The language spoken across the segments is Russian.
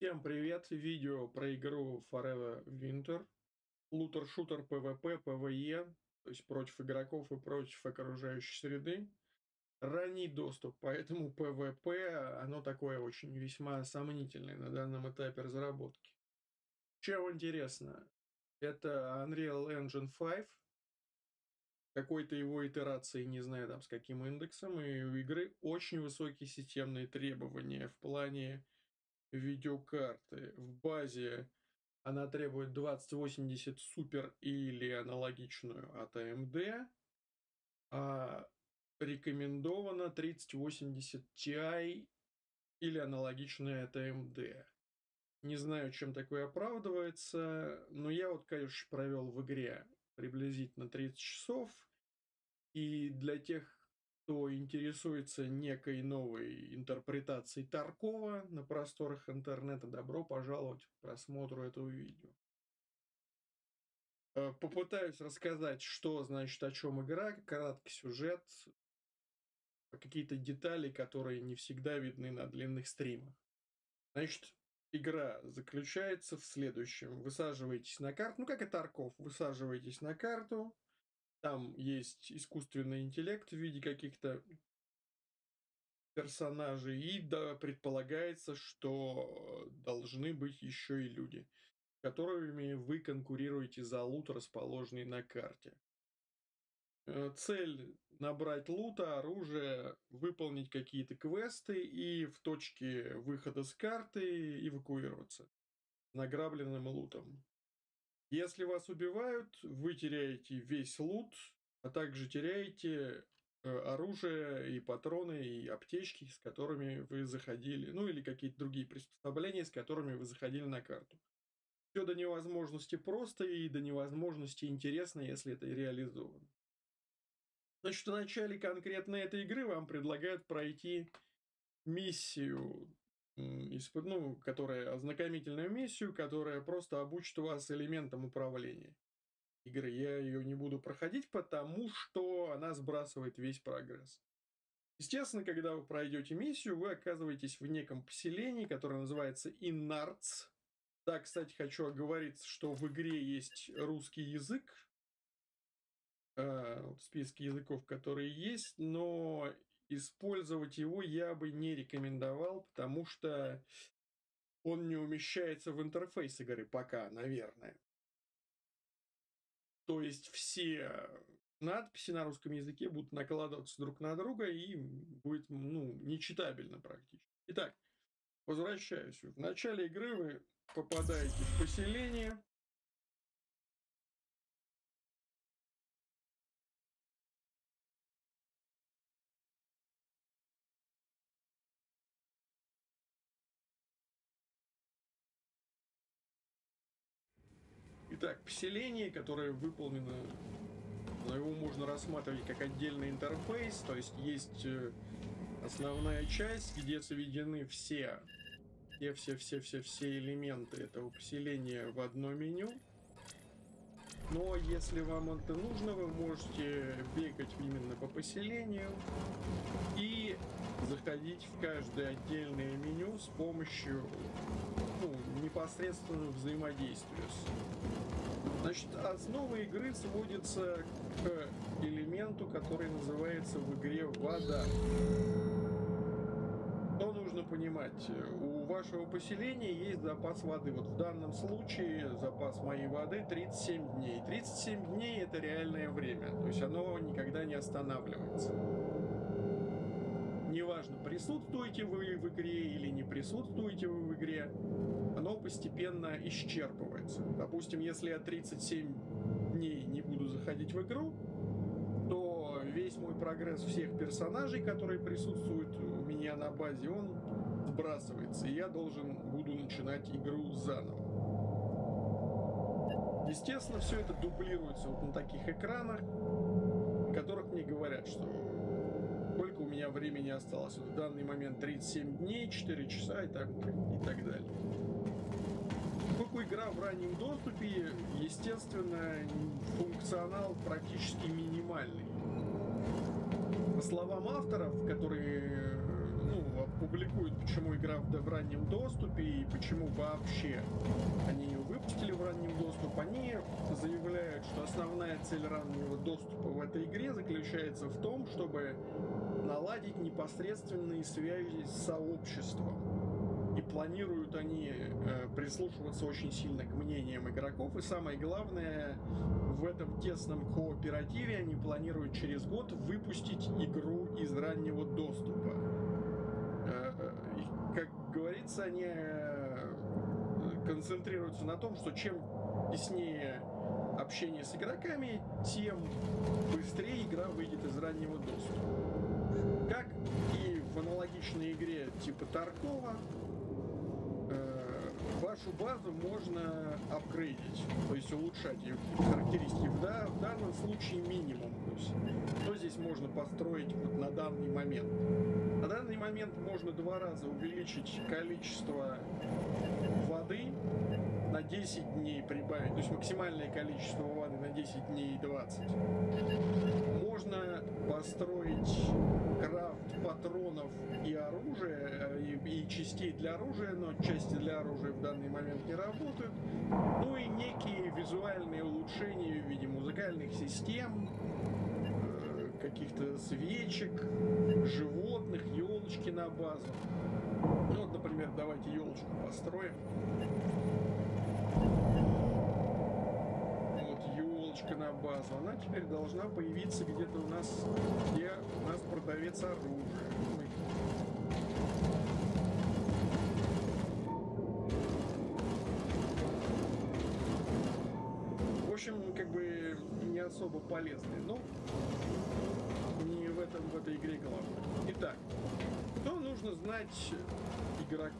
Всем привет! Видео про игру Forever Winter. Лутер-шутер PvP, PvE, то есть против игроков и против окружающей среды. Ранний доступ, поэтому PvP, оно такое очень весьма сомнительное на данном этапе разработки. Чем интересно, это Unreal Engine 5, какой-то его итерации, не знаю там с каким индексом, и у игры очень высокие системные требования в плане видеокарты. В базе она требует 2080 супер или аналогичную от AMD, а рекомендовано 3080 Ti или аналогичная от AMD. Не знаю, чем такое оправдывается, но я вот, конечно, провел в игре приблизительно 30 часов, и для тех, кто интересуется некой новой интерпретацией Таркова на просторах интернета, добро пожаловать к просмотру этого видео. Попытаюсь рассказать, что значит, о чем игра, краткий сюжет, какие-то детали, которые не всегда видны на длинных стримах. Значит, игра заключается в следующем. Высаживаетесь на карту, ну как и Тарков, высаживаетесь на карту. Там есть искусственный интеллект в виде каких-то персонажей, и да, предполагается, что должны быть еще и люди, с которыми вы конкурируете за лут, расположенный на карте. Цель — набрать лута, оружие, выполнить какие-то квесты и в точке выхода с карты эвакуироваться с награбленным лутом. Если вас убивают, вы теряете весь лут, а также теряете оружие и патроны, и аптечки, с которыми вы заходили, ну или какие-то другие приспособления, с которыми вы заходили на карту. Все до невозможности просто и до невозможности интересно, если это реализовано. Значит, в начале конкретно этой игры вам предлагают пройти миссию, ознакомительную миссию, которая просто обучит вас элементам управления игры. Я ее не буду проходить, потому что она сбрасывает весь прогресс. Естественно, когда вы пройдете миссию, вы оказываетесь в неком поселении, которое называется Инарts. Да, кстати, хочу оговориться, что в игре есть русский язык, в списке языков, которые есть, но использовать его я бы не рекомендовал, потому что он не умещается в интерфейс игры пока, наверное. То есть все надписи на русском языке будут накладываться друг на друга и будет, нечитабельно практически. Итак, возвращаюсь. В начале игры вы попадаете в поселение. Итак, поселение, которое выполнено, его можно рассматривать как отдельный интерфейс, то есть основная часть, где сведены все элементы этого поселения в одно меню. Но если вам это нужно, вы можете бегать именно по поселению и заходить в каждое отдельное меню с помощью непосредственного взаимодействия. Значит, основа игры сводится к элементу, который называется в игре вода. Что нужно понимать? У вашего поселения есть запас воды. Вот в данном случае запас моей воды 37 дней. 37 дней — это реальное время, то есть оно никогда не останавливается. Неважно, присутствуете вы в игре или не присутствуете вы в игре, оно постепенно исчерпывается. Допустим, если я 37 дней не буду заходить в игру, то весь мой прогресс всех персонажей, которые присутствуют у меня на базе, он сбрасывается, и я буду начинать игру заново. Естественно, все это дублируется вот на таких экранах, на которых мне говорят, что сколько у меня времени осталось. Вот в данный момент 37 дней, 4 часа и так далее. Поскольку игра в раннем доступе, естественно, функционал практически минимальный. По словам авторов, которые опубликуют, почему игра в раннем доступе и почему вообще они ее выпустили в раннем доступе. Они заявляют, что основная цель раннего доступа в этой игре заключается в том, чтобы наладить непосредственные связи с сообществом. И планируют они прислушиваться очень сильно к мнениям игроков. И самое главное, в этом тесном кооперативе они планируют через год выпустить игру из раннего доступа. Как говорится, они концентрируются на том, что чем теснее общение с игроками, тем быстрее игра выйдет из раннего доступа. Как и в аналогичной игре типа Таркова, вашу базу можно апгрейдить, то есть улучшать ее характеристики. Да, в данном случае минимум. То есть, что здесь можно построить вот на данный момент? На данный момент можно 2 раза увеличить количество воды, на 10 дней прибавить, то есть максимальное количество воды на 10 дней и 20. Можно построить крафт патронов и оружия, и частей для оружия, но части для оружия в данный момент не работают. Ну и некие визуальные улучшения в виде музыкальных систем, каких-то свечек, животных, елочки на базу. Ну, вот, например, давайте елочку построим. На базу, она теперь должна появиться где-то у нас, где у нас продавец оружия. В общем, как бы не особо полезные, но не в этом, в этой игре главное. Итак, что нужно знать игроку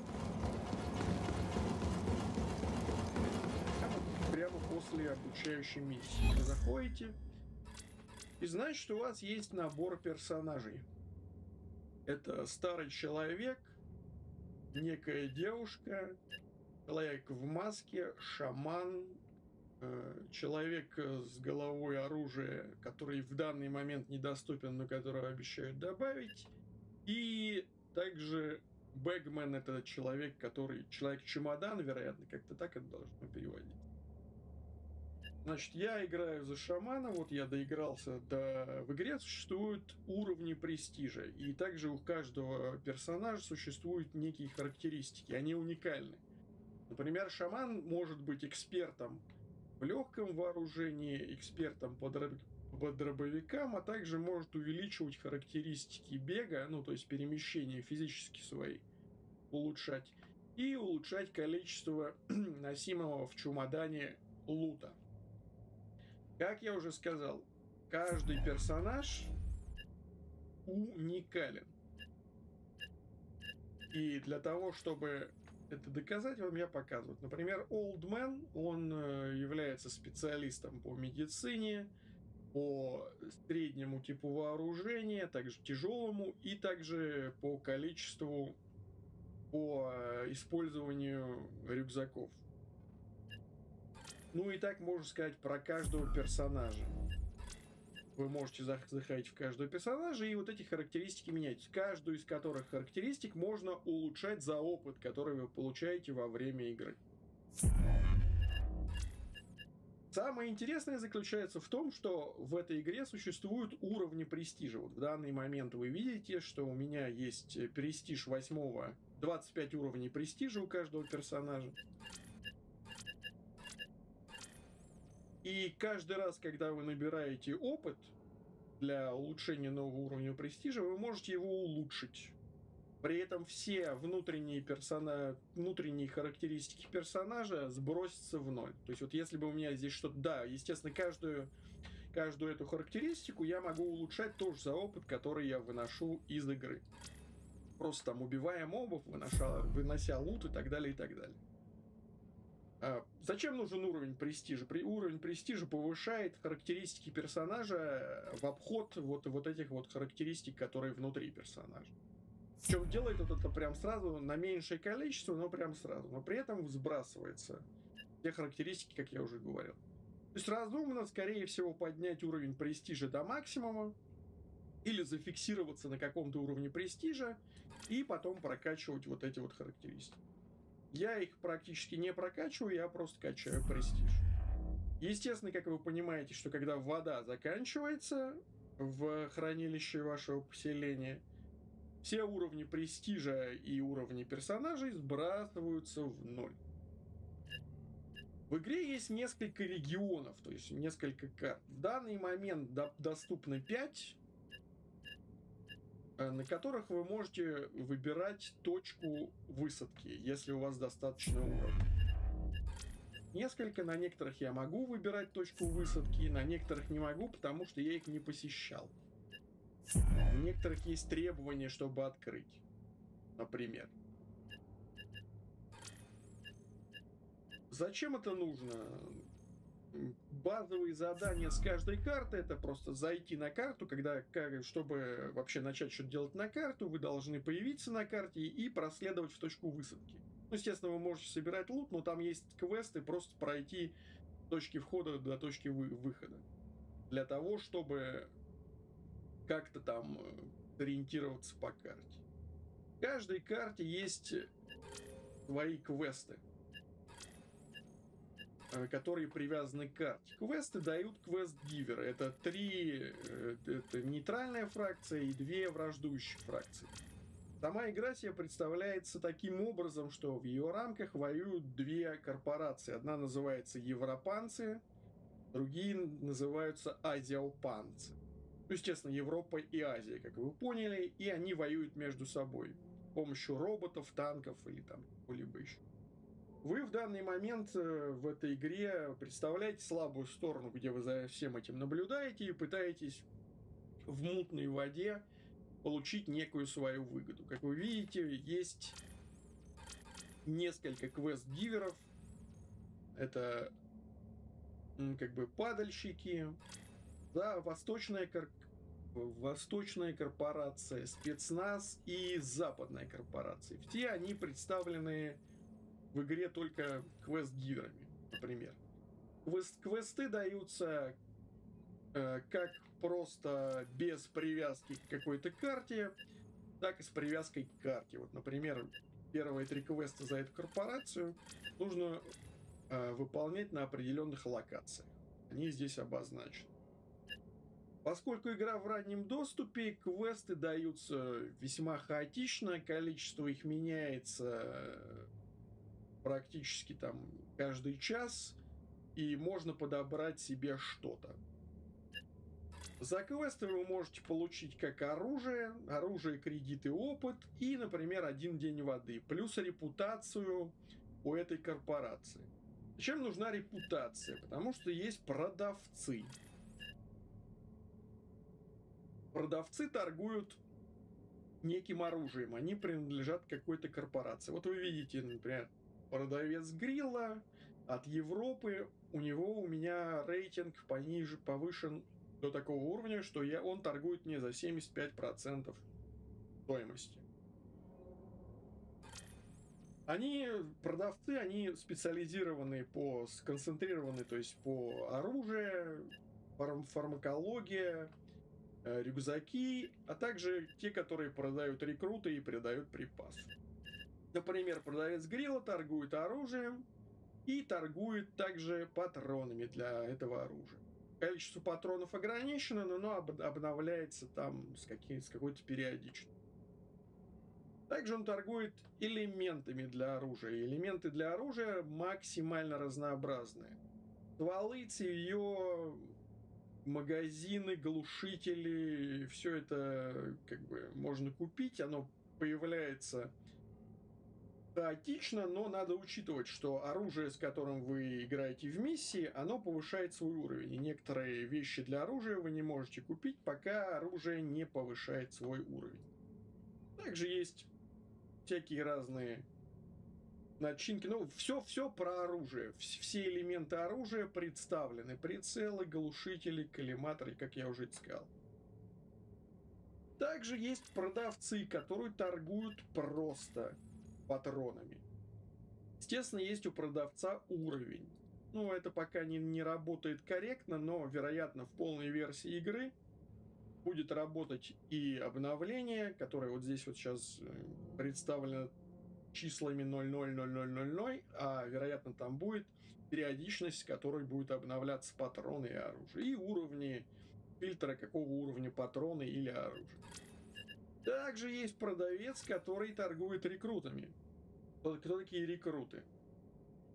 прямо после обучающей миссии? Вы заходите, и значит, у вас есть набор персонажей. Это старый человек, некая девушка, человек в маске, шаман, человек с головой оружия, который в данный момент недоступен, но которого обещают добавить, и также бэгмен — это человек, который человек-чемодан, вероятно, как-то так это должно переводить. Значит, я играю за шамана, вот я доигрался до... В игре существуют уровни престижа, и также у каждого персонажа существуют некие характеристики, они уникальны. Например, шаман может быть экспертом в легком вооружении, экспертом по дробовикам, а также может увеличивать характеристики бега, ну, то есть перемещения физически свои, улучшать, и улучшать количество носимого в чемодане лута. Как я уже сказал, каждый персонаж уникален. И для того, чтобы это доказать, вам я показываю. Например, Old Man, он является специалистом по медицине, по среднему типу вооружения, также тяжелому, и также по количеству, по использованию рюкзаков. Ну и так можно сказать про каждого персонажа. Вы можете заходить в каждого персонажа, и вот эти характеристики менять. Каждую из которых характеристик можно улучшать за опыт, который вы получаете во время игры. Самое интересное заключается в том, что в этой игре существуют уровни престижа. Вот в данный момент вы видите, что у меня есть престиж 8-го, 25 уровней престижа у каждого персонажа. И каждый раз, когда вы набираете опыт для улучшения нового уровня престижа, вы можете его улучшить. При этом все внутренние характеристики персонажа сбросятся в ноль. То есть вот если бы у меня здесь что-то... Да, естественно, каждую эту характеристику я могу улучшать тоже за опыт, который я выношу из игры. Просто там убивая мобов, вынося лут и так далее, и так далее. Зачем нужен уровень престижа? Уровень престижа повышает характеристики персонажа в обход вот этих вот характеристик, которые внутри персонажа. Причем делает вот это прям сразу на меньшее количество, но прям сразу. Но при этом сбрасывается те характеристики, как я уже говорил. То есть разумно, скорее всего, поднять уровень престижа до максимума, или зафиксироваться на каком-то уровне престижа и потом прокачивать вот эти вот характеристики. Я их практически не прокачиваю, я просто качаю престиж. Естественно, как вы понимаете, что когда вода заканчивается в хранилище вашего поселения, все уровни престижа и уровни персонажей сбрасываются в ноль. В игре есть несколько регионов, то есть несколько карт. В данный момент доступно 5, на которых вы можете выбирать точку высадки, если у вас достаточно уровня. Несколько, на некоторых я могу выбирать точку высадки, на некоторых не могу, потому что я их не посещал. У некоторых есть требования, чтобы открыть, например. Зачем это нужно? Базовые задания с каждой карты — это просто зайти на карту, чтобы вообще начать что-то делать на карту, вы должны появиться на карте и проследовать в точку высадки. Ну, естественно, вы можете собирать лут, но там есть квесты, просто пройти с точки входа до точки выхода. Для того, чтобы как-то там ориентироваться по карте. В каждой карте есть свои квесты, которые привязаны к карте. Квесты дают квест-гиверы. Это это нейтральная фракция и 2 враждующие фракции. Сама игра себе представляется таким образом, что в ее рамках воюют 2 корпорации. Одна называется европанцы, другие называются азиопанцы. Ну, естественно, Европа и Азия, как вы поняли, и они воюют между собой с помощью роботов, танков или там либо еще. Вы в данный момент в этой игре представляете слабую сторону, где вы за всем этим наблюдаете и пытаетесь в мутной воде получить некую свою выгоду. Как вы видите, есть несколько квест-гиверов. Это как бы падальщики. Да, восточная корпорация, спецназ и западная корпорация. Все они представлены в игре только квест-гиверами, например. Квесты даются как просто без привязки к какой-то карте, так и с привязкой к карте. Вот, например, первые 3 квеста за эту корпорацию нужно выполнять на определенных локациях. Они здесь обозначены. Поскольку игра в раннем доступе, квесты даются весьма хаотично, количество их меняется практически там каждый час, и можно подобрать себе что-то. За квесты вы можете получить как оружие, кредит и опыт, и, например, 1 день воды, плюс репутацию у этой корпорации. Зачем нужна репутация? Потому что есть продавцы. Продавцы торгуют неким оружием, они принадлежат какой-то корпорации. Вот вы видите, например, продавец грилла от Европы, у него у меня рейтинг пониже, повышен до такого уровня, что он торгует мне за 75% стоимости. Продавцы, они специализированы сконцентрированы, то есть по оружию, фармакология, рюкзаки, а также те, которые продают рекруты и передают припасы. Например, продавец грилла торгует оружием и торгует также патронами для этого оружия. Количество патронов ограничено, но оно обновляется там с какой-то периодичностью. Также он торгует элементами для оружия. Элементы для оружия максимально разнообразные. Стволы, цевьё, магазины, глушители, все это как бы можно купить, оно появляется хаотично, но надо учитывать, что оружие, с которым вы играете в миссии, оно повышает свой уровень. И некоторые вещи для оружия вы не можете купить, пока оружие не повышает свой уровень. Также есть всякие разные начинки. Ну, все про оружие. Все элементы оружия представлены. Прицелы, глушители, коллиматоры, как я уже сказал. Также есть продавцы, которые торгуют просто патронами. Естественно, есть у продавца уровень. Ну, это пока не работает корректно, но, вероятно, в полной версии игры будет работать и обновление, которое вот здесь вот сейчас представлено числами 000000, а вероятно там будет периодичность, с которой будут обновляться патроны и оружие, и уровни фильтра, какого уровня патроны или оружия. Также есть продавец, который торгует рекрутами. Кто такие рекруты?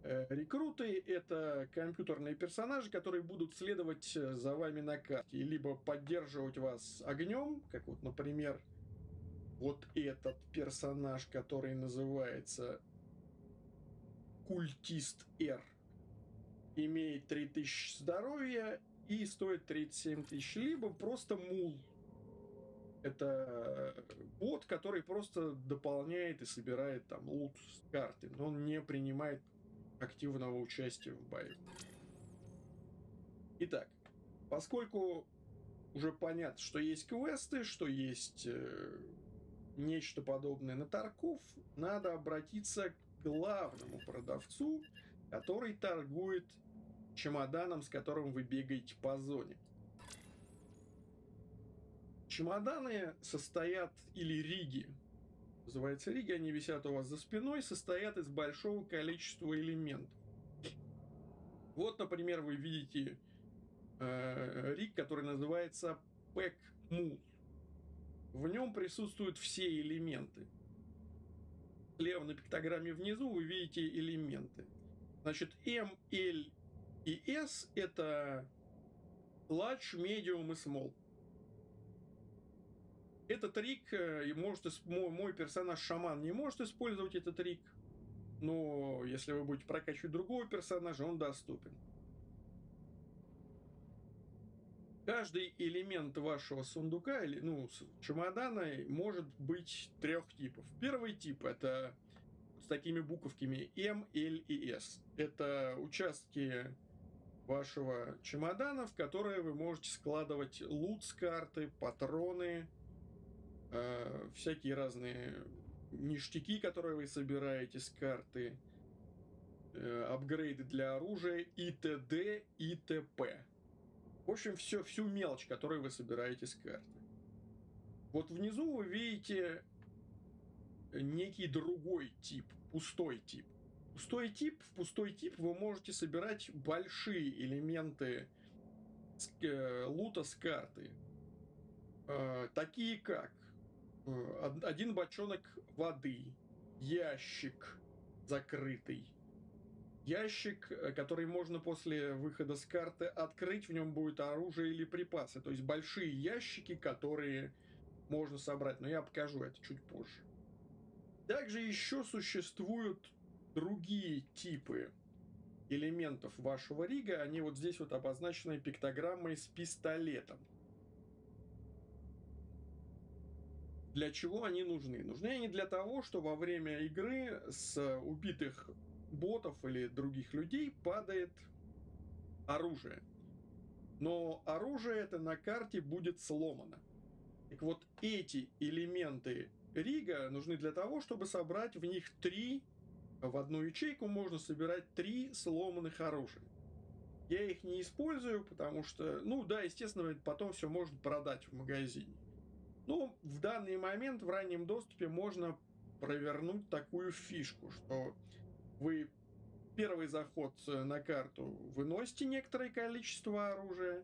Рекруты — это компьютерные персонажи, которые будут следовать за вами на карте, либо поддерживать вас огнем, как вот, например, вот этот персонаж, который называется Культист Р, имеет 3000 здоровья и стоит 37 000, либо просто мул. Это бот, который просто дополняет и собирает там лут с карты, но он не принимает активного участия в бою. Итак, поскольку уже понятно, что есть квесты, что есть нечто подобное на Тарков, надо обратиться к главному продавцу, который торгует чемоданом, с которым вы бегаете по зоне. Чемоданы состоят, или риги, называется риги, они висят у вас за спиной, состоят из большого количества элементов. Вот, например, вы видите риг, который называется Пэк-Мул. В нем присутствуют все элементы. Слева на пиктограмме внизу вы видите элементы. Значит, M, L и S — это Large, Medium и Small. Этот рик, мой персонаж-шаман не может использовать этот рик, но если вы будете прокачивать другого персонажа, он доступен. Каждый элемент вашего сундука, или, ну, чемодана, может быть трех типов. Первый тип — это с такими буковками М, Л и С. Это участки вашего чемодана, в которые вы можете складывать лут с карты, патроны, всякие разные ништяки, которые вы собираете с карты, апгрейды для оружия и т.д. и т.п. В общем, всю мелочь, которую вы собираете с карты. Вот внизу вы видите некий другой тип, пустой тип. В пустой тип вы можете собирать большие элементы лута с карты. Такие как один бочонок воды, ящик закрытый, ящик, который можно после выхода с карты открыть, в нем будет оружие или припасы, то есть большие ящики, которые можно собрать, но я покажу это чуть позже. Также еще существуют другие типы элементов вашего рига, они вот здесь вот обозначены пиктограммой с пистолетом. Для чего они нужны? Нужны они для того, что во время игры с убитых ботов или других людей падает оружие. Но оружие это на карте будет сломано. Так вот, эти элементы рига нужны для того, чтобы собрать в них в одну ячейку можно собирать 3 сломанных оружия. Я их не использую, потому что, ну да, естественно, потом все можно продать в магазине. Ну, в данный момент в раннем доступе можно провернуть такую фишку, что вы первый заход на карту выносите некоторое количество оружия,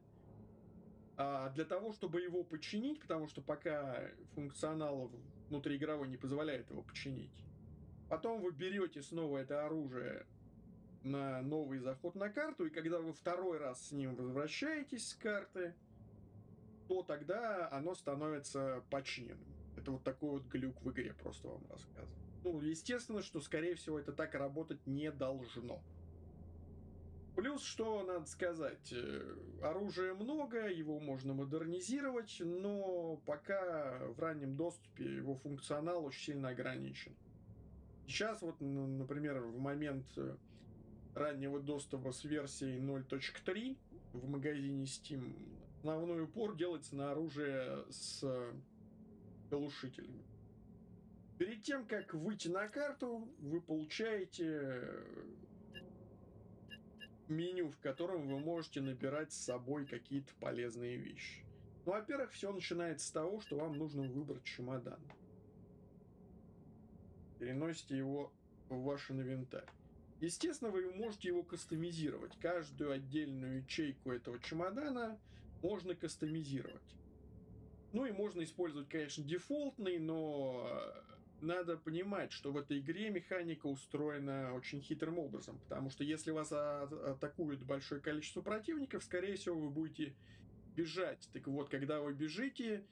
а для того, чтобы его починить, потому что пока функционал внутриигровой не позволяет его починить, потом вы берете снова это оружие на новый заход на карту, и когда вы второй раз с ним возвращаетесь с карты, то тогда оно становится починенным. Это вот такой вот глюк в игре, просто вам рассказываю. Ну, естественно, что, скорее всего, это так работать не должно. Плюс, что надо сказать, оружия много, его можно модернизировать, но пока в раннем доступе его функционал очень сильно ограничен. Сейчас вот, например, в момент раннего доступа с версией 0.3 в магазине Steam основной упор делается на оружие с глушителями. Перед тем, как выйти на карту, вы получаете меню, в котором вы можете набирать с собой какие-то полезные вещи. Ну, во-первых, все начинается с того, что вам нужно выбрать чемодан. Переносите его в ваш инвентарь. Естественно, вы можете его кастомизировать. Каждую отдельную ячейку этого чемодана можно кастомизировать. Ну и можно использовать, конечно, дефолтный, но надо понимать, что в этой игре механика устроена очень хитрым образом. Потому что если вас атакует большое количество противников, скорее всего, вы будете бежать. Так вот, когда вы бежите,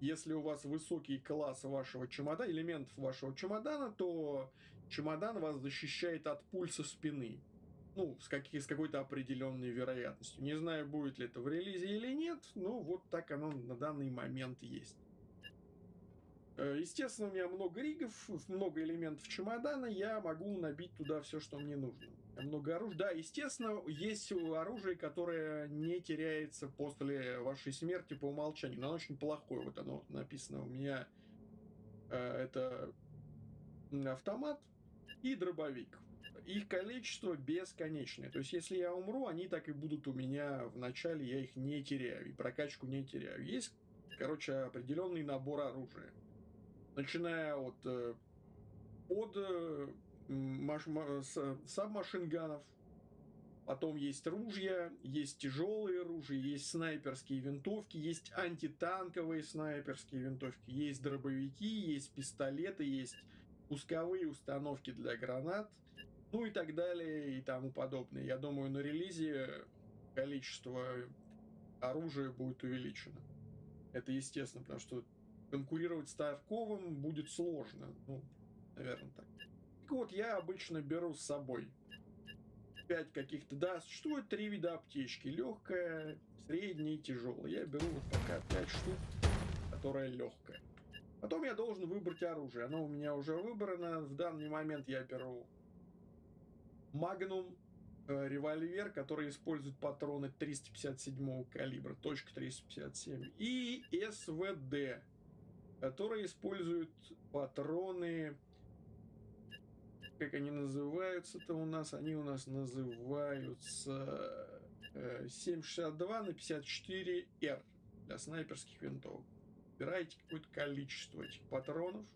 если у вас высокий класс вашего чемодана, элементов вашего чемодана, то чемодан вас защищает от пуль со спины. Ну, с какой-то определенной вероятностью. Не знаю, будет ли это в релизе или нет, но вот так оно на данный момент есть. Естественно, у меня много ригов, много элементов чемодана, я могу набить туда все, что мне нужно. Много оружия. Да, естественно, есть оружие, которое не теряется после вашей смерти по умолчанию. Но оно очень плохое, вот оно написано у меня. Это автомат и дробовик. Их количество бесконечное. То есть, если я умру, они так и будут у меня в начале, я их не теряю, и прокачку не теряю. Есть, короче, определенный набор оружия. Начиная от сабмашинганов, потом есть ружья, есть тяжелые ружья, есть снайперские винтовки, есть антитанковые снайперские винтовки, есть дробовики, есть пистолеты, есть пусковые установки для гранат, ну и так далее и тому подобное. Я думаю, на релизе количество оружия будет увеличено. Это естественно, потому что конкурировать с Тарковым будет сложно. Ну, наверное, так. Так вот, я обычно беру с собой 5 каких-то... Да, существует 3 вида аптечки. Легкая, средняя и тяжелая. Я беру вот пока 5 штук, которая легкая. Потом я должен выбрать оружие. Оно у меня уже выбрано. В данный момент я беру Magnum, револьвер, который использует патроны 357 калибра, точка 357, и СВД, который использует патроны, как они называются-то у нас, они у нас называются 762 на 54R для снайперских винтовок. Выбирайте какое-то количество этих патронов.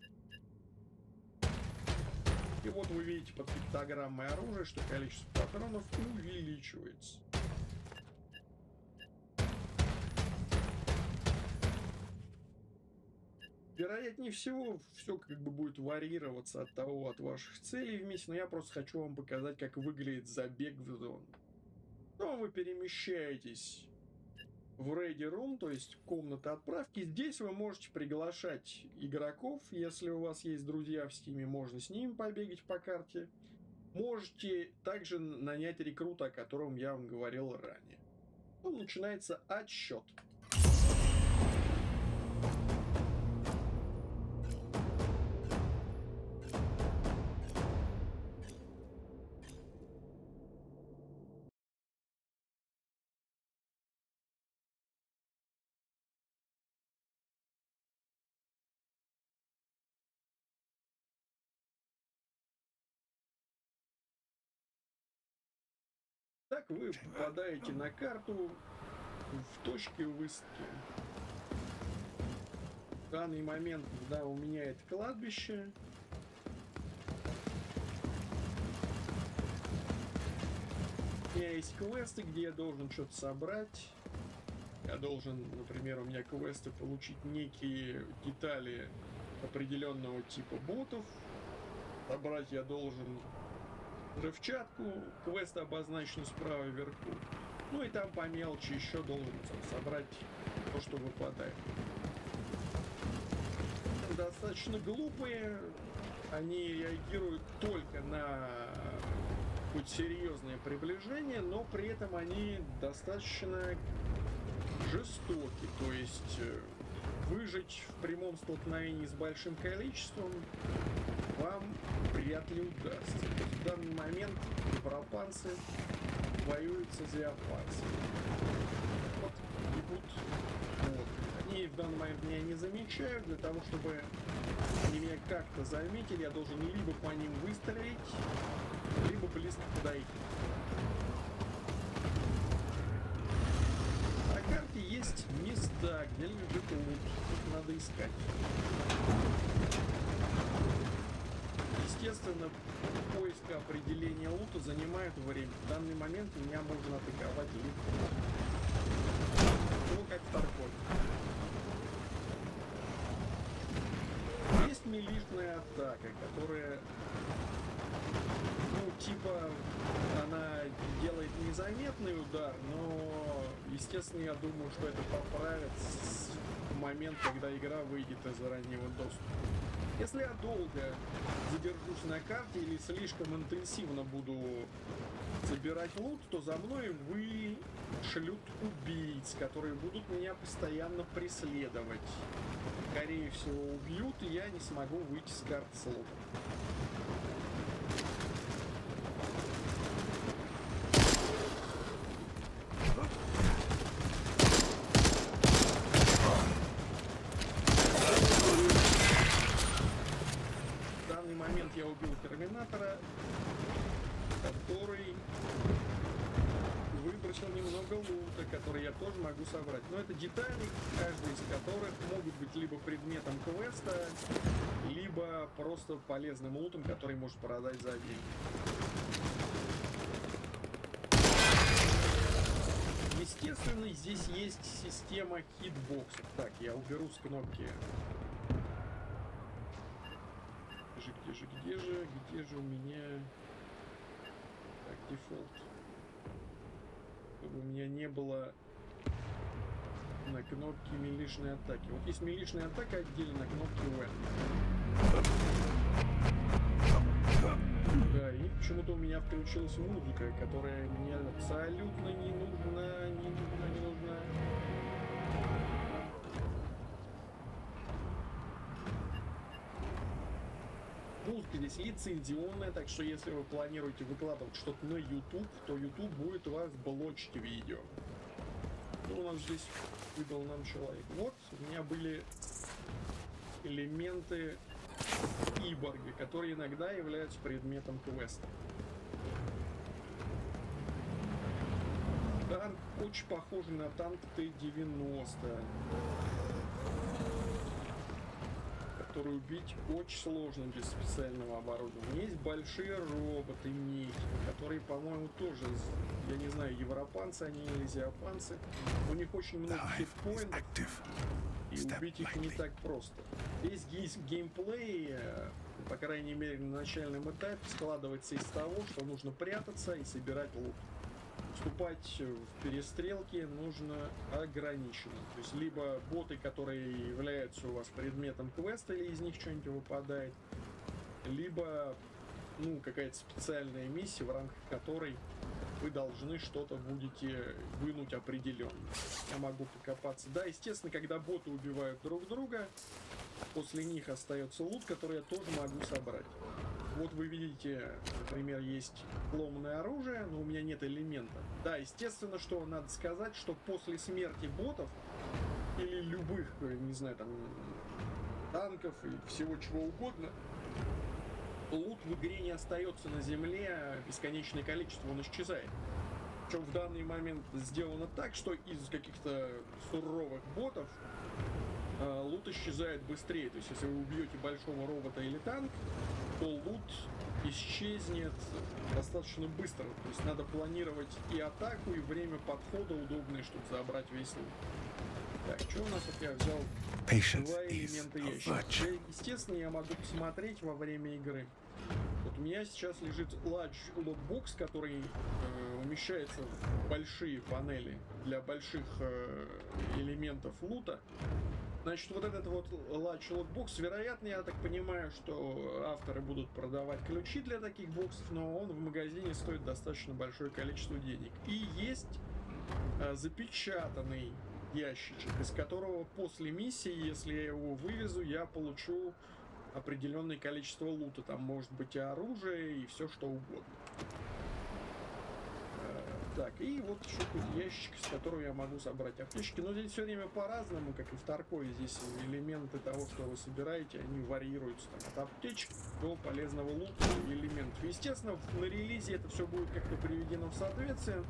И вот вы видите под пиктограммой оружия, что количество патронов увеличивается. Вероятнее всего, все как бы будет варьироваться от того, от ваших целей в миссии, но я просто хочу вам показать, как выглядит забег в зону. Потом вы перемещаетесь в Ready Room, то есть комната отправки. Здесь вы можете приглашать игроков. Если у вас есть друзья в Steam, можно с ними побегать по карте. Можете также нанять рекрута, о котором я вам говорил ранее. Ну, начинается отсчет. Так вы попадаете на карту в точке высадки. В данный момент, да, у меня это кладбище. У меня есть квесты, где я должен что-то собрать. Я должен, например, у меня квесты получить некие детали определенного типа ботов. Собрать я должен взрывчатку, квест обозначен справа вверху. Ну и там по мелочи еще должен собрать то, что выпадает. Достаточно глупые, они реагируют только на хоть серьезное приближение, но при этом они достаточно жестоки. То есть выжить в прямом столкновении с большим количеством вам вряд ли удастся. В данный момент европанцы воюют с азиапанцами. Вот бегут. Вот. Они в данный момент меня не замечают. Для того, чтобы они меня как-то заметили, я должен либо по ним выстрелить, либо близко подойти. На карте есть места, где где лежит улучшить, их надо искать. Естественно, поиск определения лута занимает время. В данный момент меня можно атаковать легко. Ну, как в Таркове. Есть мелишная атака, которая... типа она делает незаметный удар, но естественно я думаю, что это поправит в момент, когда игра выйдет из раннего доступа. Если я долго задержусь на карте или слишком интенсивно буду собирать лут, то за мной вышлют убийц, которые будут меня постоянно преследовать. Скорее всего убьют, и я не смогу выйти с карты с лутом. Я убил терминатора, который выбросил немного лута, который я тоже могу собрать. Но это детали, каждый из которых могут быть либо предметом квеста, либо просто полезным лутом, который может продать за деньги. Естественно, здесь есть система хитбоксов. Так, я уберу с кнопки. Где же у меня так, дефолт, чтобы у меня не было на кнопке милишной атаки. Вот есть милишная атака отдельно на кнопке W. Да, и почему-то у меня включилась музыка, которая мне абсолютно не нужна, не нужна. Музыка здесь лицензионная, так что если вы планируете выкладывать что-то на YouTube, то YouTube будет вас блочить видео. Ну, нам здесь выдал нам человек. Вот, у меня были элементы киборга, которые иногда являются предметом квеста. Танк очень похож на танк Т-90. Которую убить очень сложно без специального оборудования. Есть большие роботы, мехи, которые, по-моему, тоже, я не знаю, европанцы они или азиапанцы. У них очень много хитпоинтов, и убить их не так просто. Здесь геймплей, по крайней мере, на начальном этапе складывается из того, что нужно прятаться и собирать лут. Вступать в перестрелки нужно ограниченно. То есть либо боты, которые являются у вас предметом квеста, или из них что-нибудь выпадает, либо ну, какая-то специальная миссия, в рамках которой вы должны что-то будете вынуть определенно. Я могу покопаться. Да, естественно, когда боты убивают друг друга, после них остается лут, который я тоже могу собрать. Вот вы видите, например, есть ломаное оружие, но у меня нет элемента. Да, естественно, что надо сказать, что после смерти ботов или любых, не знаю, там, танков или всего чего угодно, лут в игре не остается на земле бесконечное количество, он исчезает. Причем в данный момент сделано так, что из каких-то суровых ботов лут исчезает быстрее. То есть, если вы убьете большого робота или танк, то лут исчезнет достаточно быстро. То есть надо планировать и атаку, и время подхода удобное, чтобы забрать весь лут. Так, что у нас? Вот я взял два элемента ящика. Естественно, я могу посмотреть во время игры. Вот у меня сейчас лежит large lootbox, который умещается в большие панели для больших элементов лута. Значит, вот этот вот large lootbox, вероятно, я так понимаю, что авторы будут продавать ключи для таких боксов, но он в магазине стоит достаточно большое количество денег. И есть запечатанный ящичек, из которого после миссии, если я его вывезу, я получу определенное количество лута. Там может быть и оружие, и все что угодно. Так, и вот еще какой-то ящик, с которого я могу собрать аптечки. Но здесь все время по-разному, как и в Таркове. Здесь элементы того, что вы собираете, они варьируются там, от аптечек до полезного лута и элементов. Естественно, на релизе это все будет как-то приведено в соответствие,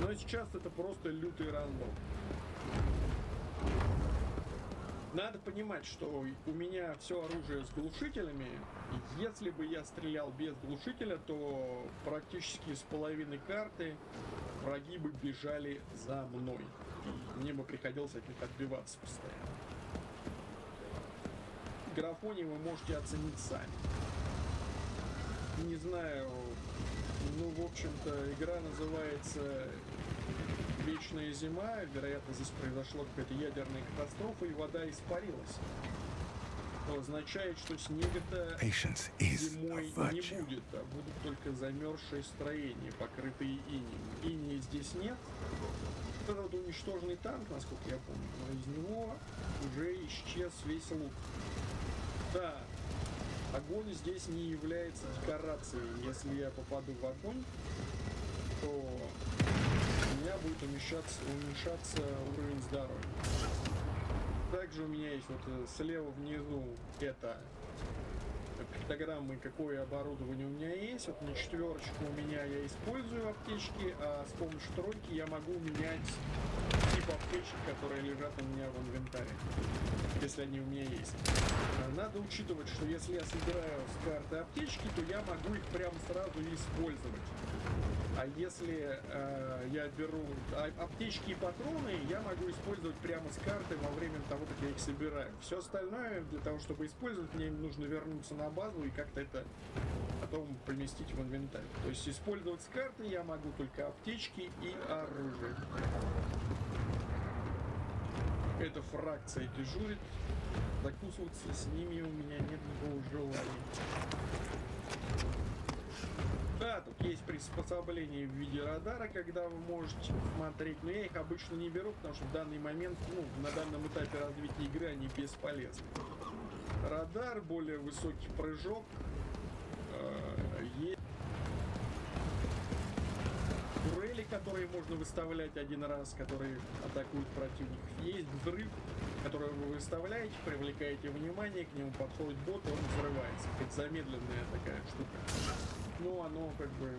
но сейчас это просто лютый рандом. Надо понимать, что у меня все оружие с глушителями. Если бы я стрелял без глушителя, то практически с половины карты враги бы бежали за мной. И мне бы приходилось от них отбиваться постоянно. Графоний вы можете оценить сами. Не знаю, ну, в общем-то, игра называется «Вечная зима». Вероятно, здесь произошла какая-то ядерная катастрофа, и вода испарилась. Это означает, что снега-то зимой не будет, а будут только замерзшие строения, покрытые инеем. Инея здесь нет. Этот уничтоженный танк, насколько я помню, но из него уже исчез весь лук. Да, огонь здесь не является декорацией. Если я попаду в огонь, то у меня будет уменьшаться уровень здоровья. Также у меня есть вот слева внизу это пиктограммы, какое оборудование у меня есть. Вот на четверочку у меня я использую аптечки, а с помощью тройки я могу менять тип аптечек, которые лежат у меня в инвентаре, если они у меня есть. Надо учитывать, что если я собираю с карты аптечки, то я могу их прямо сразу использовать. А если я беру аптечки и патроны, я могу использовать прямо с карты во время того, как я их собираю. Все остальное, для того, чтобы использовать, мне нужно вернуться на базу и как-то это потом поместить в инвентарь. То есть использовать с карты я могу только аптечки и оружие. Эта фракция дежурит. Закусываться с ними у меня нет никакого желания. Да, тут есть приспособление в виде радара, когда вы можете смотреть, но я их обычно не беру, потому что в данный момент, на данном этапе развития игры они бесполезны. Радар, более высокий прыжок. Есть турели, которые можно выставлять один раз, которые атакуют противников. Есть взрыв, который вы выставляете, привлекаете внимание, к нему подходит бот, и он взрывается. Это замедленная такая штука. Но оно как бы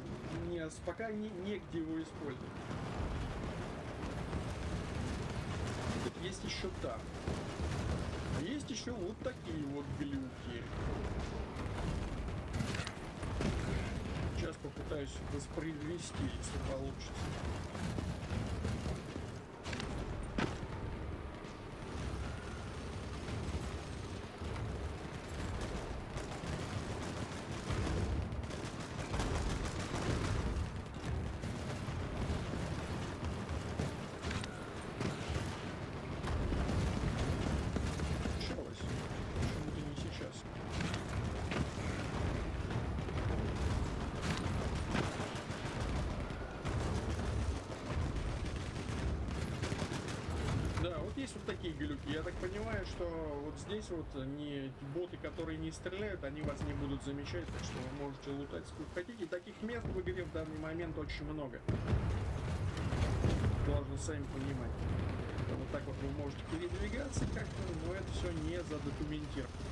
пока негде его использовать. Тут есть еще танк. А есть еще вот такие вот глюки. Сейчас попытаюсь воспроизвести, если получится. Такие глюки. Я так понимаю, что вот здесь вот боты, которые не стреляют, они вас не будут замечать, так что вы можете лутать сколько хотите. Таких мест в игре в данный момент очень много. Должны сами понимать. Вот так вот вы можете передвигаться как-то, но это все не задокументировано.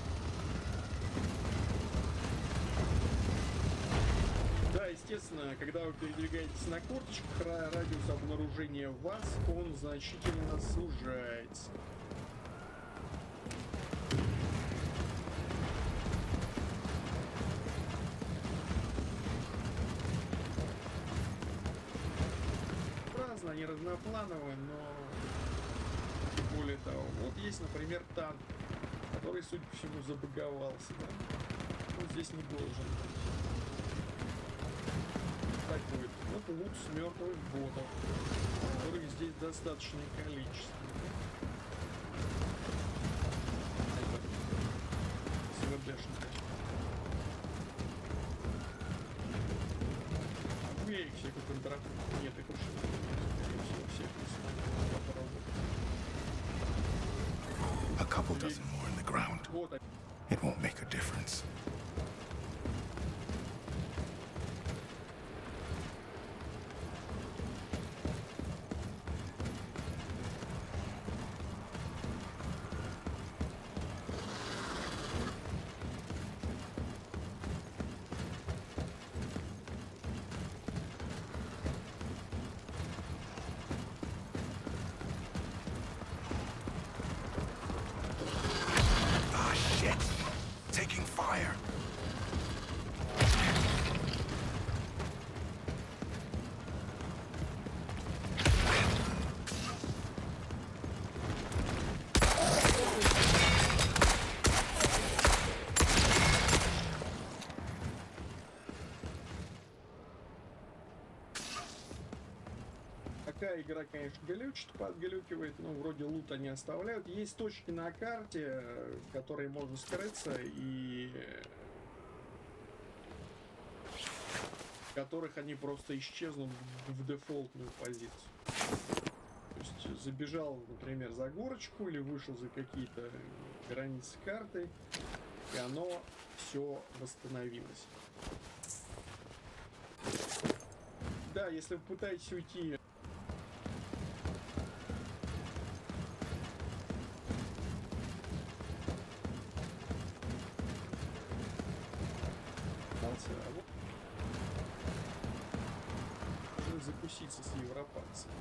Да, естественно, когда вы передвигаетесь на корточках, радиус обнаружения вас, он значительно сужается. Разно, они разноплановые, но более того. Вот есть, например, танк, который, судя по всему, забаговался. Да? Он здесь не должен быть. Будет. Вот лут с мертвых ботов, которых здесь достаточное количество. Я их всех контракт. Нет, их уж всех попробую. A couple dozen more in the ground. It won't make a difference. Пока игра, конечно, глючит, подглюкивает, но вроде лут они оставляют. Есть точки на карте, в которые можно скрыться и в которых они просто исчезнут в дефолтную позицию. То есть забежал, например, за горочку или вышел за какие-то границы карты, и оно все восстановилось. Да, если вы пытаетесь уйти... Закуситься с европейцами.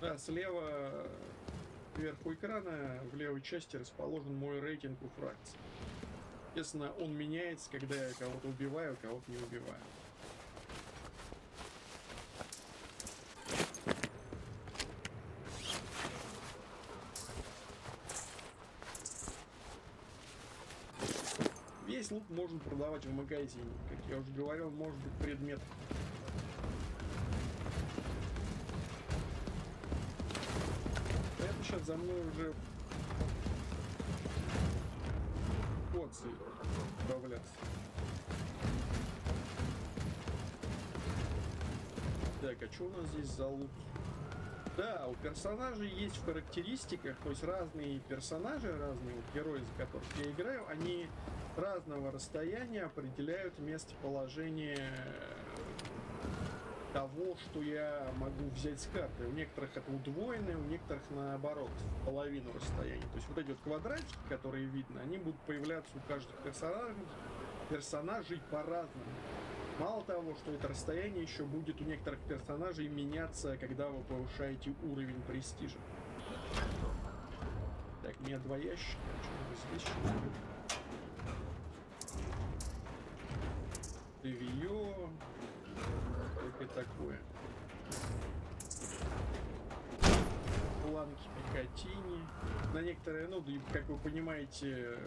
Да, слева вверху экрана в левой части расположен мой рейтинг у фракций. Естественно, он меняется, когда я кого-то убиваю, кого-то не убиваю. Весь лут можно продавать в магазине. Как я уже говорил, может быть предмет. Это сейчас за мной уже... Отправляться. Так, а что у нас здесь за лут? Да, у персонажей есть в характеристиках, то есть разные персонажи, разные вот герои, за которых я играю, они разного расстояния определяют местоположение того, что я могу взять с карты. У некоторых это удвоенное, у некоторых наоборот, в половину расстояния. То есть вот эти вот квадратики, которые видно, они будут появляться у каждого персонажей по-разному. Мало того, что это расстояние еще будет у некоторых персонажей меняться, когда вы повышаете уровень престижа. Так, у меня два ящика. Девио. И такое. Планки Пикатини. На некоторые, ну, как вы понимаете,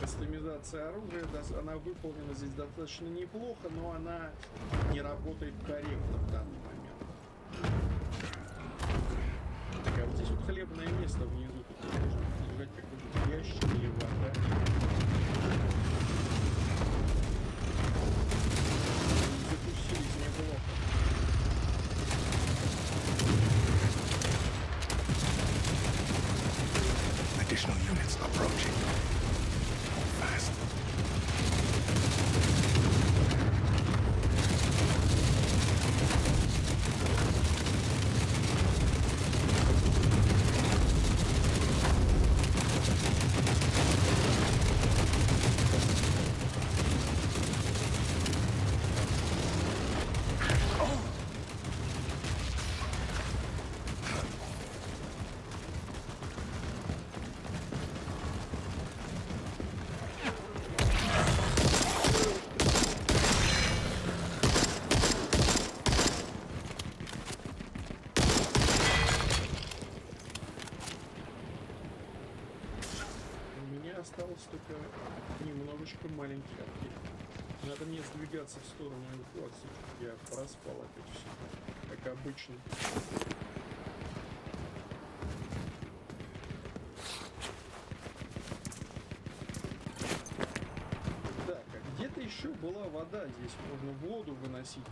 кастомизация оружия, она выполнена здесь достаточно неплохо, но она не работает корректно в данный момент. Так, а вот здесь вот хлебное место внизу, тут можно лежать какой-то ящик или вода. Осталось только немножечко маленьких аркет. Надо мне сдвигаться в сторону эвакуации. Я проспал опять все, как обычно. Так, а где-то еще была вода. Здесь можно воду выносить.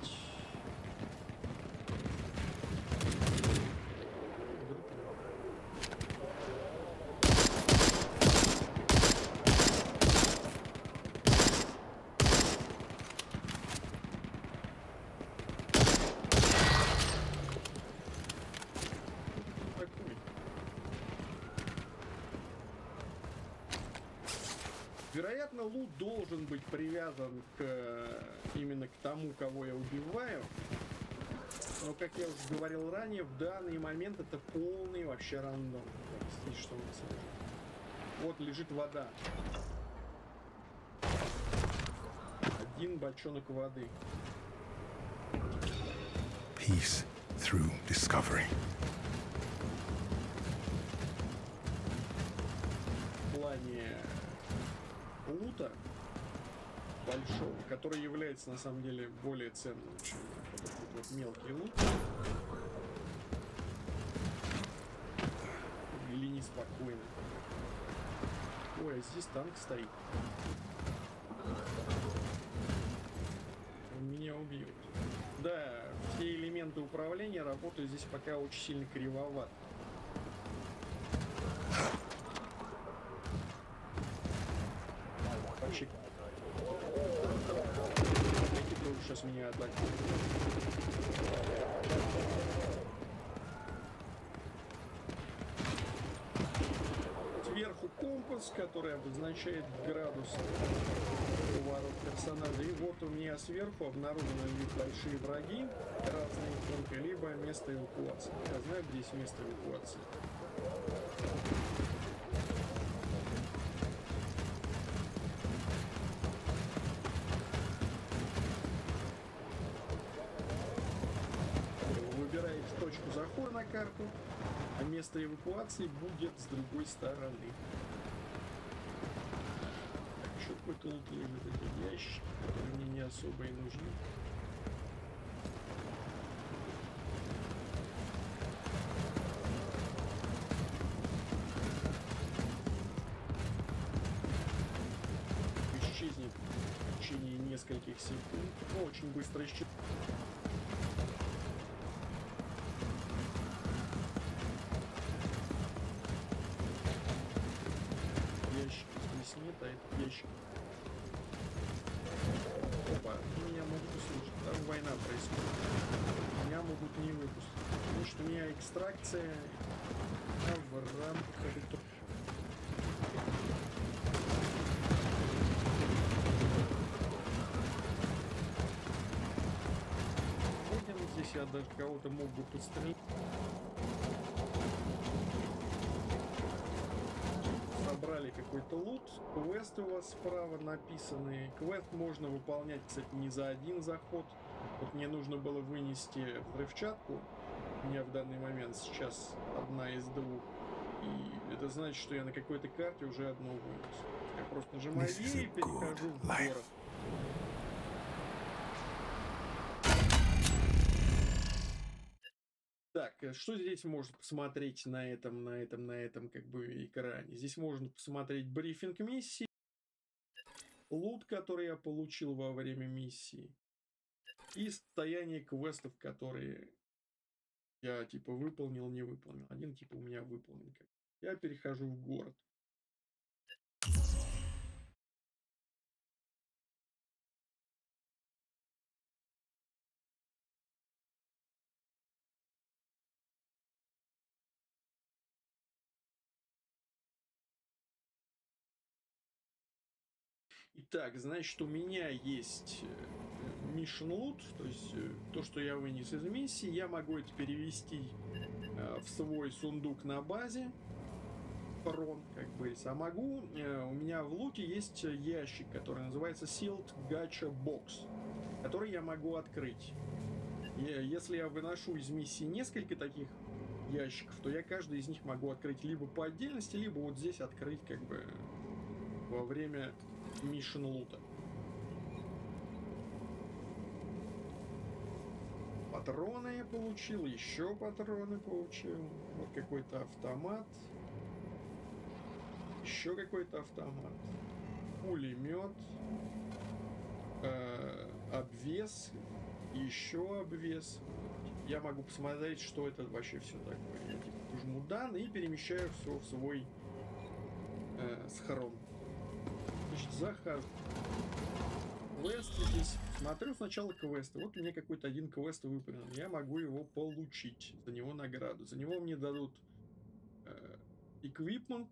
Вероятно, лут должен быть привязан именно к тому, кого я убиваю. Но, как я уже говорил ранее, в данный момент это полный вообще рандом. Здесь что у нас лежит? Вот лежит вода. Один бочонок воды. peace through discovery. В плане лута большого, который является на самом деле более ценным, чем вот мелкий лут. Или неспокойно. Ой, а здесь танк стоит. Меня убьют. Да, все элементы управления работают здесь пока очень сильно кривовато. Почек. Сейчас меня атакуют. Сверху компас, который обозначает градус поворот персонажа. И вот у меня сверху обнаружены либо большие враги, разные иконки, либо место эвакуации. Я знаю, где есть место эвакуации. Выбираешь точку захода на карту, а место эвакуации будет с другой стороны. Еще какой-то лут лежит, эти ящики, которые мне не особо и нужны. Исчезнет в течение нескольких секунд, но очень быстро исчезнет. Опа, меня могут услышать. Там война происходит. Меня могут не выпустить. Потому что у меня экстракция в рамках. Сегодня здесь я даже кого-то мог бы подстрелить. Брали какой-то лут, квесты у вас справа написаны. Квест можно выполнять, кстати, не за один заход. Вот мне нужно было вынести взрывчатку. У меня в данный момент сейчас одна из двух. И это значит, что я на какой-то карте уже одну вынес. Я просто нажимаю E и перехожу в город. Так, что здесь можно посмотреть на этом как бы экране? Здесь можно посмотреть брифинг миссии, лут, который я получил во время миссии, и состояние квестов, которые я типа выполнил, не выполнил. Один типа у меня выполнен. Я перехожу в город. Так, значит, у меня есть mission loot, то есть то, что я вынес из миссии, я могу это перевести в свой сундук на базе. Прон, как бы, а могу. У меня в луте есть ящик, который называется Sealed Gacha Box, который я могу открыть. Если я выношу из миссии несколько таких ящиков, то я каждый из них могу открыть либо по отдельности, либо вот здесь открыть, как бы, во время мишен лута. Патроны я получил, еще патроны получил. Вот какой-то автомат. Еще какой-то автомат. Пулемет. Обвес. Еще обвес. Я могу посмотреть, что это вообще все такое. Я типа жму дан и перемещаю все в свой схрон. Захожу. Квесты здесь. Смотрю сначала квесты. Вот мне какой-то один квест выполнен. Я могу его получить. За него награду. За него мне дадут equipment.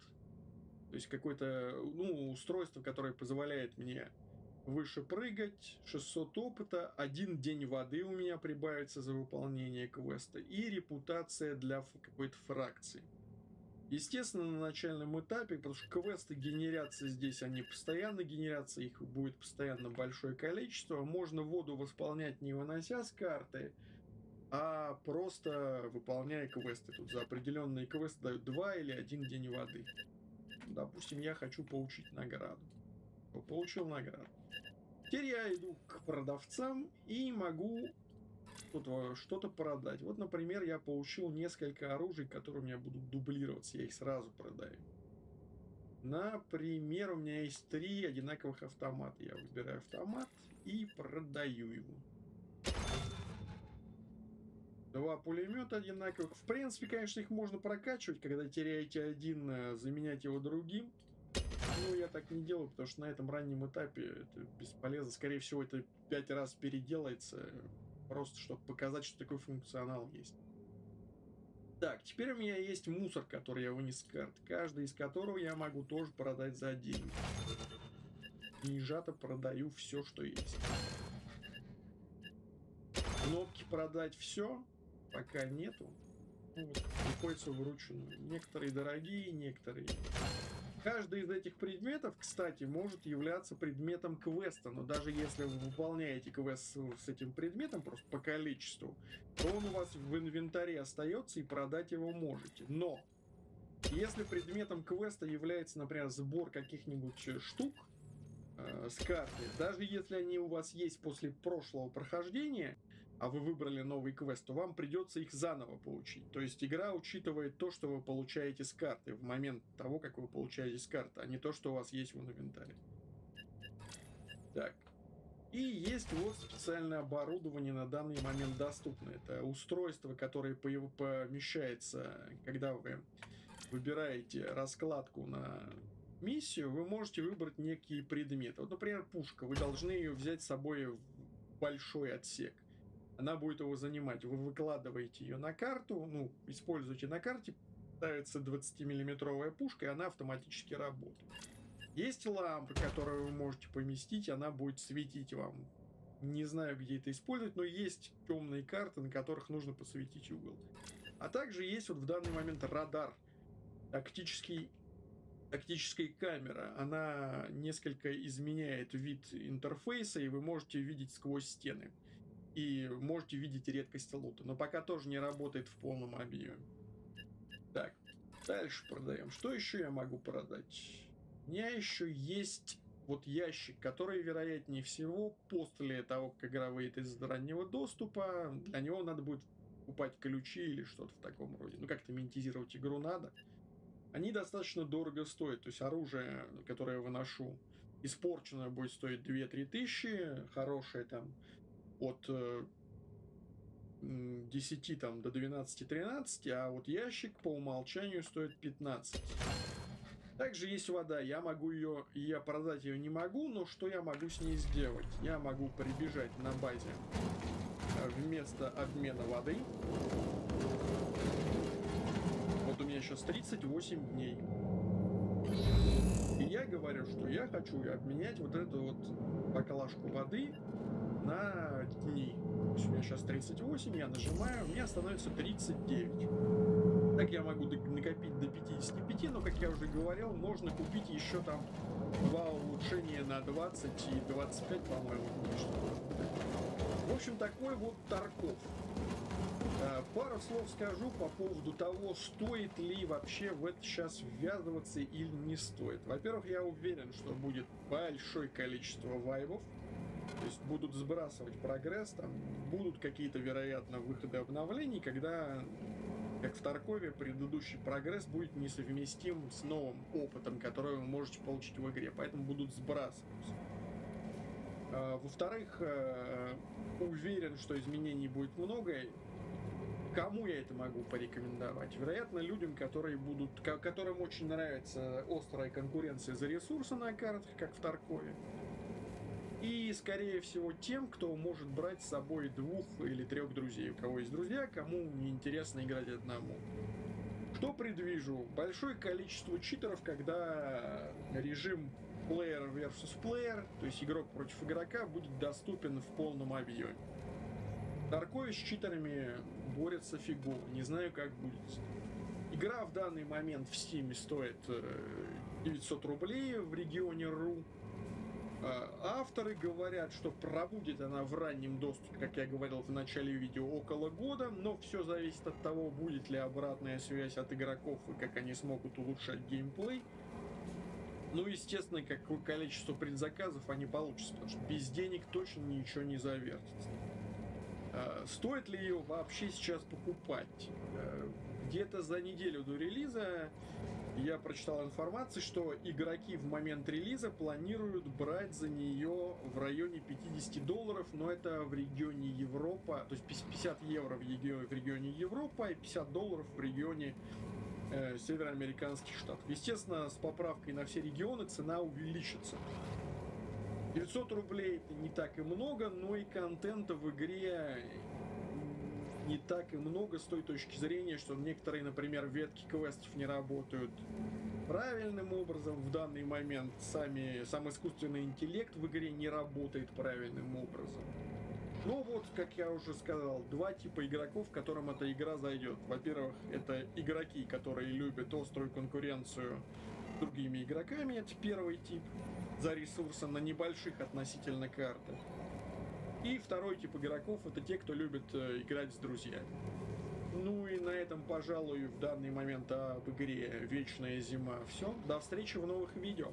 То есть какое-то, ну, устройство, которое позволяет мне выше прыгать. 600 опыта. 1 день воды у меня прибавится за выполнение квеста. И репутация для какой-то фракции. Естественно, на начальном этапе, потому что квесты генерятся здесь, они постоянно генерятся, их будет постоянно большое количество. Можно воду восполнять, не вынося с карты, а просто выполняя квесты. Тут за определенные квесты дают 2 или 1 день воды. Допустим, я хочу получить награду. Получил награду. Теперь я иду к продавцам и могу что-то продать. Вот, например, я получил несколько оружий, которые у меня будут дублироваться. Я их сразу продаю. Например, у меня есть 3 одинаковых автомата. Я выбираю автомат и продаю его. 2 пулемета одинаковых. В принципе, конечно, их можно прокачивать, когда теряете один, заменять его другим. Ну, я так не делаю, потому что на этом раннем этапе это бесполезно. Скорее всего, это 5 раз переделается, просто чтобы показать, что такой функционал есть. Так, теперь у меня есть мусор, который я вынес с карт, каждый из которого я могу тоже продать за деньги. Нежато продаю все, что есть. Кнопки продать все пока нету. Ну, вот, приходится вручную. Некоторые дорогие, некоторые... Каждый из этих предметов, кстати, может являться предметом квеста, но даже если вы выполняете квест с этим предметом, просто по количеству, то он у вас в инвентаре остается и продать его можете. Но если предметом квеста является, например, сбор каких-нибудь штук с карты, даже если они у вас есть после прошлого прохождения, а вы выбрали новый квест, то вам придется их заново получить. То есть игра учитывает то, что вы получаете с карты в момент того, как вы получаете с карты, а не то, что у вас есть в инвентаре. Так. И есть вот специальное оборудование на данный момент доступно. Это устройство, которое помещается, когда вы выбираете раскладку на миссию, вы можете выбрать некие предметы. Вот, например, пушка. Вы должны ее взять с собой в большой отсек. Она будет его занимать. Вы выкладываете ее на карту, ну, используете на карте, ставится 20-миллиметровая пушка, и она автоматически работает. Есть лампа, которую вы можете поместить, она будет светить вам. Не знаю, где это использовать, но есть темные карты, на которых нужно посветить угол. А также есть вот в данный момент радар, тактическая камера. Она несколько изменяет вид интерфейса, и вы можете видеть сквозь стены. И можете видеть редкость лута. Но пока тоже не работает в полном объеме. Так, дальше продаем. Что еще я могу продать? У меня еще есть вот ящик, который, вероятнее всего, после того, как игра выйдет из раннего доступа, для него надо будет покупать ключи или что-то в таком роде. Ну, как-то монетизировать игру надо. Они достаточно дорого стоят. То есть оружие, которое я выношу, испорченное будет стоить 2-3 тысячи. Хорошее там... от 10 там, до 12-13, а вот ящик по умолчанию стоит 15. Также есть вода, я могу ее, я продать ее не могу, но что я могу с ней сделать? Я могу прибежать на базе вместо обмена воды. Вот у меня сейчас 38 дней. И я говорю, что я хочу обменять вот эту вот баклажку воды на дни. То есть у меня сейчас 38, я нажимаю, у меня становится 39. Так я могу накопить до 55, но, как я уже говорил, можно купить еще там 2 улучшения на 20 и 25, по-моему, в общем, такой вот Тарков. Пару слов скажу по поводу того, стоит ли вообще в это сейчас ввязываться или не стоит. Во-первых, я уверен, что будет большое количество вайвов. То есть будут сбрасывать прогресс, там будут какие-то, вероятно, выходы обновлений, когда, как в Таркове, предыдущий прогресс будет несовместим с новым опытом, который вы можете получить в игре, поэтому будут сбрасываться. Во-вторых, уверен, что изменений будет много. Кому я это могу порекомендовать? Вероятно, людям, которым очень нравится острая конкуренция за ресурсы на картах, как в Таркове. И, скорее всего, тем, кто может брать с собой 2 или 3 друзей. У кого есть друзья, кому неинтересно играть одному. Что предвижу? Большое количество читеров, когда режим player versus player, то есть игрок против игрока, будет доступен в полном объеме. Таркович с читерами борется фигово. Не знаю, как будет. Игра в данный момент в Steam стоит 900 рублей в регионе РУ. Авторы говорят, что пробудет она в раннем доступе, как я говорил в начале видео, около года, но все зависит от того, будет ли обратная связь от игроков и как они смогут улучшать геймплей. Ну, естественно, какое количество предзаказов они получат, потому что без денег точно ничего не завертится. Стоит ли ее вообще сейчас покупать? Где-то за неделю до релиза я прочитал информацию, что игроки в момент релиза планируют брать за нее в районе $50, но это в регионе Европа, то есть 50 евро в регионе Европа и $50 в регионе североамериканских штатов. Естественно, с поправкой на все регионы цена увеличится. 900 рублей это не так и много, но и контента в игре не так и много с той точки зрения, что некоторые, например, ветки квестов не работают правильным образом в данный момент, сам искусственный интеллект в игре не работает правильным образом. Но вот, как я уже сказал, два типа игроков, которым эта игра зайдет. Во-первых, это игроки, которые любят острую конкуренцию с другими игроками, это первый тип, за ресурсы на небольших относительно карты. И второй тип игроков — это те, кто любит играть с друзьями. Ну и на этом, пожалуй, в данный момент об игре «Вечная зима» все. До встречи в новых видео.